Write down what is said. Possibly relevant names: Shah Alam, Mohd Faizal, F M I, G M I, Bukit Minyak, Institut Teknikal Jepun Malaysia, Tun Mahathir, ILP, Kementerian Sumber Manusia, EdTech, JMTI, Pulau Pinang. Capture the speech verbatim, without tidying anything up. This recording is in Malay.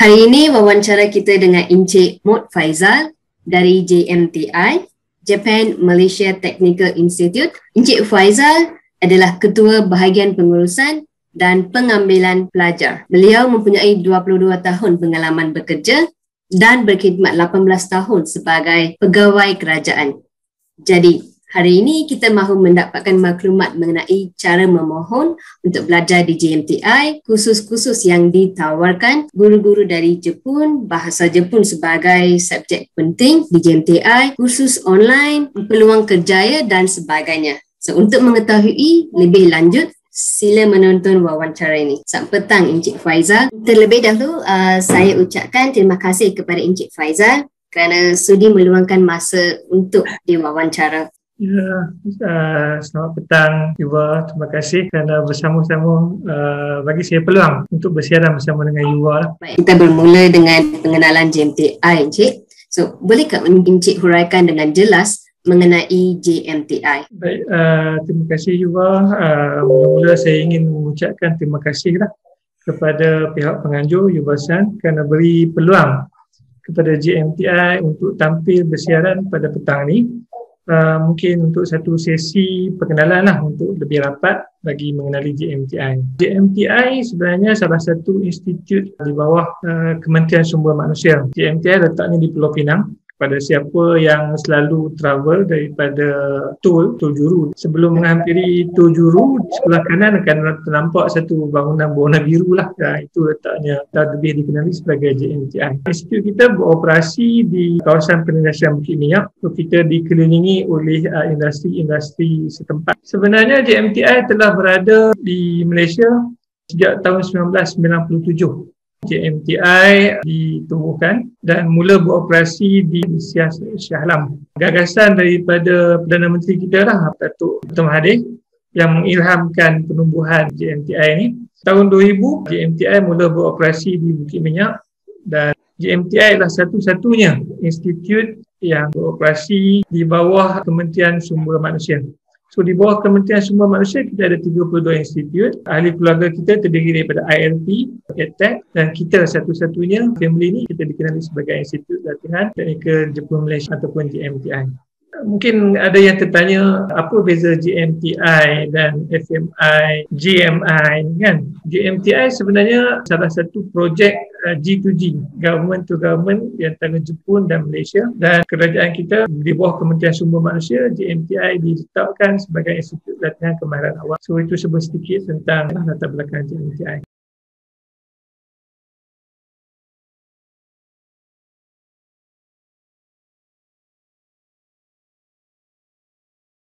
Hari ini wawancara kita dengan Encik Mohd Faizal dari J M T I, Japan Malaysia Technical Institute. Encik Faizal adalah Ketua Bahagian Pengurusan dan Pengambilan Pelajar. Beliau mempunyai dua puluh dua tahun pengalaman bekerja dan berkhidmat lapan belas tahun sebagai pegawai kerajaan. Jadi, hari ini kita mahu mendapatkan maklumat mengenai cara memohon untuk belajar di J M T I, kursus-kursus yang ditawarkan guru-guru dari Jepun, bahasa Jepun sebagai subjek penting di J M T I, kursus online, peluang kerjaya dan sebagainya. So, untuk mengetahui lebih lanjut, sila menonton wawancara ini. Selamat petang, Encik Faizal. Terlebih dahulu, uh, saya ucapkan terima kasih kepada Encik Faizal kerana sudi meluangkan masa untuk diwawancara. Ya, uh, selamat petang Yuwa. Terima kasih kerana bersama-sama uh, bagi saya peluang untuk bersiaran bersama dengan Yuwa. Baik, kita bermula dengan pengenalan J M T I, Encik. So, bolehkah Encik huraikan dengan jelas mengenai J M T I? Baik, uh, terima kasih Yuwa. Uh, mula-mula saya ingin mengucapkan terima kasihlah kepada pihak penganjur Yuwasan kerana beri peluang kepada J M T I untuk tampil bersiaran pada petang ini. Uh, mungkin untuk satu sesi perkenalan lah untuk lebih rapat bagi mengenali J M T I. J M T I sebenarnya salah satu institut di bawah uh, Kementerian Sumber Manusia. J M T I letaknya di Pulau Pinang. Pada siapa yang selalu travel daripada Tol, Tol Juru, sebelum menghampiri Tol Juru, sebelah kanan akan terlampak satu bangunan-bangunan biru lah. Dan itu letaknya dah lebih dikenali sebagai J M T I. Institut kita beroperasi di kawasan penindasan Bukit Minyak. Kita dikelilingi oleh uh, industri-industri setempat. Sebenarnya J M T I telah berada di Malaysia sejak tahun seribu sembilan ratus sembilan puluh tujuh. J M T I ditubuhkan dan mula beroperasi di Shah Alam. Gagasan daripada Perdana Menteri kita lah, Datuk Tun Mahathir, yang mengilhamkan penumbuhan J M T I ini. Tahun dua ribu, J M T I mula beroperasi di Bukit Minyak dan J M T I adalah satu-satunya institut yang beroperasi di bawah Kementerian Sumber Manusia. So, di bawah Kementerian Sumber Manusia, kita ada tiga puluh dua institut. Ahli keluarga kita terdiri daripada I L P, EdTech dan kita satu-satunya family ini kita dikenali sebagai Institut Latihan Teknikal Jepun Malaysia ataupun J M T I. Mungkin ada yang tertanya apa beza J M T I dan F M I, G M I kan? J M T I sebenarnya salah satu projek G to G, government to government di antara Jepun dan Malaysia, dan kerajaan kita di bawah Kementerian Sumber Manusia, J M T I ditetapkan sebagai Institut Latihan Kemahiran Awam. So, itu sebut sedikit tentang latar belakang J M T I.